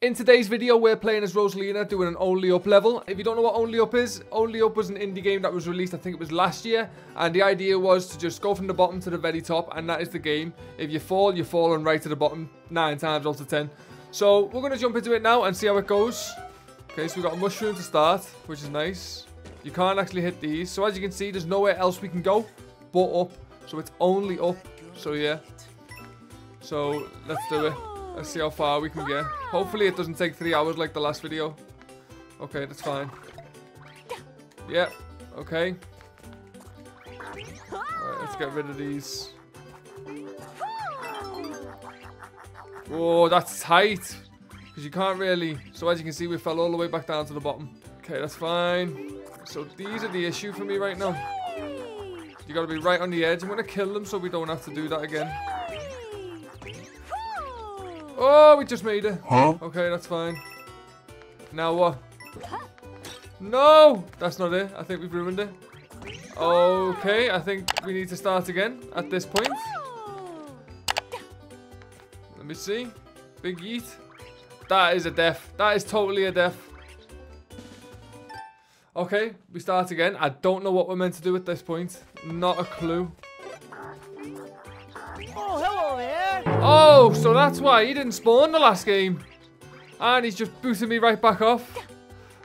In today's video, we're playing as Rosalina, doing an Only Up level. If you don't know what Only Up is, Only Up was an indie game that was released, I think it was last year. And the idea was to just go from the bottom to the very top, and that is the game. If you fall, you're falling right to the bottom, 9 times out of 10. So, we're going to jump into it now and see how it goes. Okay, so we've got a mushroom to start, which is nice. You can't actually hit these. So, as you can see, there's nowhere else we can go but up. So, it's only up. So, yeah. So, let's do it. Let's see how far we can get. Hopefully it doesn't take 3 hours like the last video. Okay, that's fine. Yeah, okay. Alright, let's get rid of these. Oh, that's tight. Because you can't really... So as you can see, we fell all the way back down to the bottom. Okay, that's fine. So these are the issue for me right now. You gotta be right on the edge. I'm gonna kill them so we don't have to do that again. Oh, we just made it. Huh? Okay, that's fine. Now what? No! That's not it. I think we've ruined it. Okay, I think we need to start again at this point. Let me see. Big yeet. That is a death. That is totally a death. Okay, we start again. I don't know what we're meant to do at this point. Not a clue. Oh, so that's why he didn't spawn the last game. And he's just booted me right back off.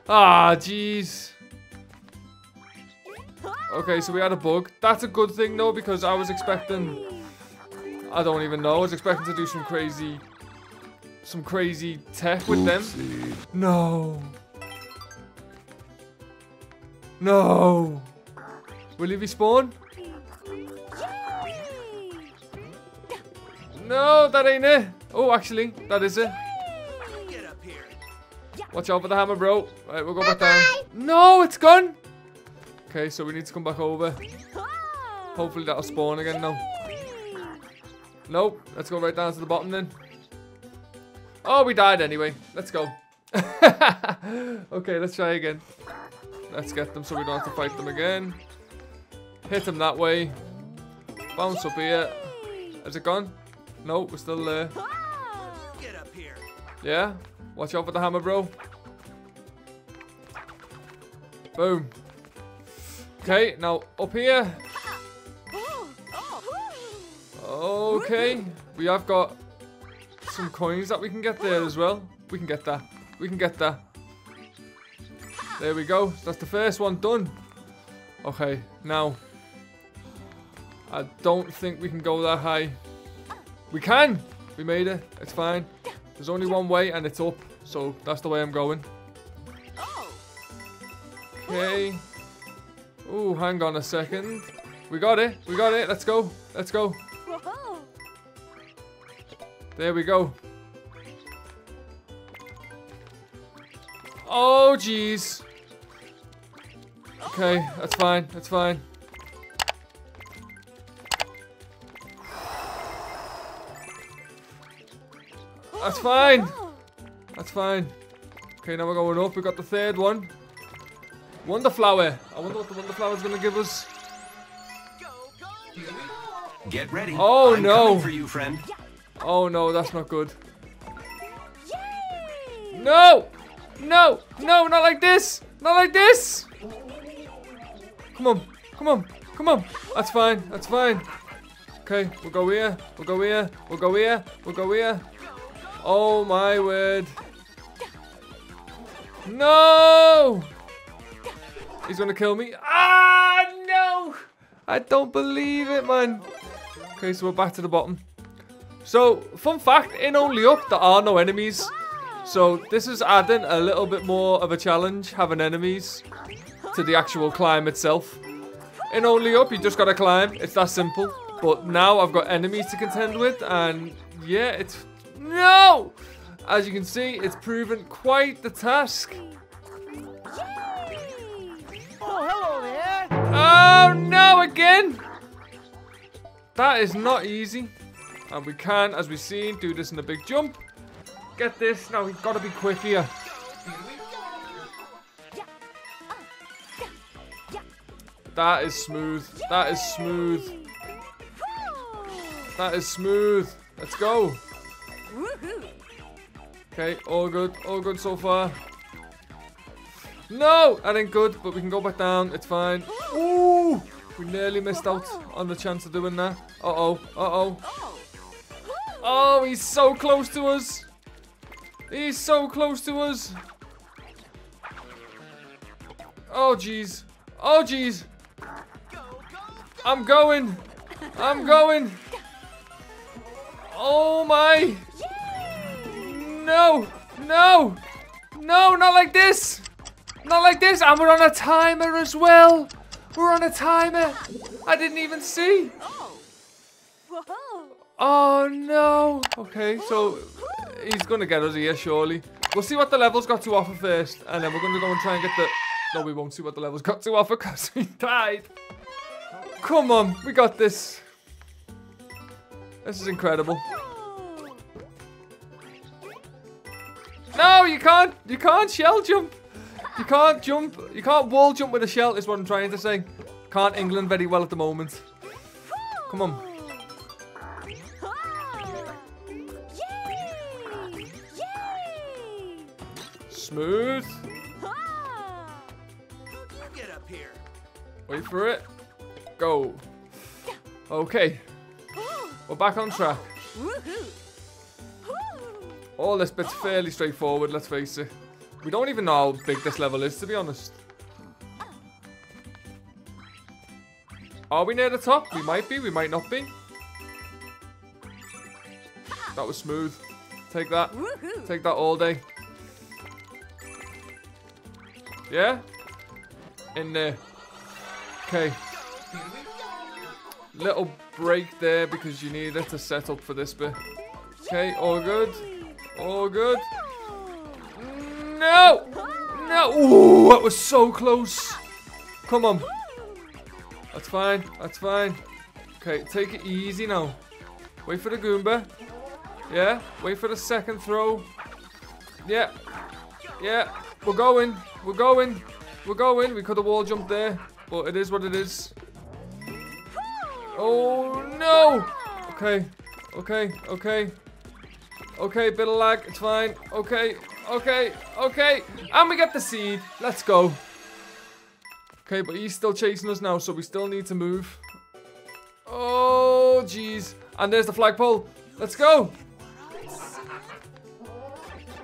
Ah, jeez. Okay, so we had a bug. That's a good thing, though, because I was expecting... I don't even know. I was expecting to do some crazy... tech with them. No. No. Will he respawn? No, that ain't it. Oh, actually, that is it. Get up here. Watch out for the hammer, bro. Right, we'll go back down. No, it's gone. Okay, so we need to come back over. Hopefully that'll spawn again now. Nope, let's go right down to the bottom then. Oh, we died anyway. Let's go. Okay, let's try again. Let's get them so we don't have to fight them again. Hit them that way. Bounce up here. Is it gone? No, we're still there. Get up here. Yeah? Watch out for the hammer, bro. Boom. Okay, now up here. Okay. We have got some coins that we can get there as well. We can get that. We can get that. There we go. That's the first one done. Okay, now. I don't think we can go that high. We can! We made it. It's fine. There's only one way and it's up. So that's the way I'm going. Okay. Ooh, hang on a second. We got it. We got it. Let's go. Let's go. There we go. Oh, jeez. Okay, that's fine. That's fine. That's fine. That's fine. Okay, now we're going up. We got the third one. Wonderflower. I wonder what the Wonderflower is going to give us. Get ready. Oh, I'm no. For you, friend. Oh, no. That's not good. No. No. No, not like this. Not like this. Come on. Come on. Come on. That's fine. That's fine. Okay, we'll go here. We'll go here. We'll go here. We'll go here. Oh my word. No! He's gonna kill me. Ah, no! I don't believe it, man. Okay, so we're back to the bottom. So, fun fact, in Only Up, there are no enemies. So, this is adding a little bit more of a challenge, having enemies, to the actual climb itself. In Only Up, you just gotta climb. It's that simple. But now I've got enemies to contend with, and yeah, it's... No! As you can see, it's proven quite the task. Oh, hello there. Oh, no, again! That is not easy. And we can, as we've seen, do this in a big jump. Get this. Now, we've got to be quick here. That is smooth. That is smooth. That is smooth. Let's go. Okay, all good so far. No, that ain't good, but we can go back down, it's fine. Ooh, we nearly missed out on the chance of doing that. Uh-oh, uh-oh. Oh, he's so close to us. He's so close to us. Oh, jeez. Oh, jeez. I'm going. I'm going. Oh, my. No. No. No, not like this. Not like this. And we're on a timer as well. We're on a timer. I didn't even see. Oh, no. Okay, so he's going to get us here, surely. We'll see what the level's got to offer first. And then we're going to go and try and get the... No, we won't see what the level's got to offer because we died. Come on, we got this. This is incredible. No, you can't shell jump. You can't wall jump with a shell is what I'm trying to say. Can't England very well at the moment. Come on. Smooth. Wait for it. Go. Okay. We're back on track. All this bit's fairly straightforward, let's face it. We don't even know how big this level is, to be honest. Are we near the top? We might be, we might not be. That was smooth. Take that. Take that all day. Yeah? In there. Okay. Little break there because you need it to set up for this bit. Okay, all good. All good. No! No! Ooh, that was so close. Come on. That's fine. That's fine. Okay, take it easy now. Wait for the Goomba. Yeah, wait for the second throw. Yeah. Yeah, we're going. We're going. We're going. We could have wall jumped there, but it is what it is. Oh no! Okay, okay, okay. Okay, bit of lag, it's fine. Okay, okay, okay. And we get the seed. Let's go. Okay, but he's still chasing us now, so we still need to move. Oh, jeez. And there's the flagpole. Let's go.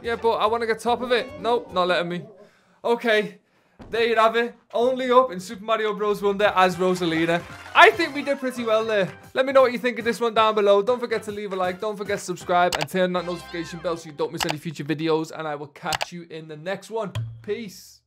Yeah, but I want to get top of it. Nope, not letting me. Okay. There you have it, Only Up in Super Mario Bros. Wonder as Rosalina. I think we did pretty well there. Let me know what you think of this one down below. Don't forget to leave a like, don't forget to subscribe, and turn on that notification bell so you don't miss any future videos, and I will catch you in the next one. Peace.